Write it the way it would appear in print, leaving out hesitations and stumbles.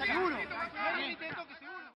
Seguro.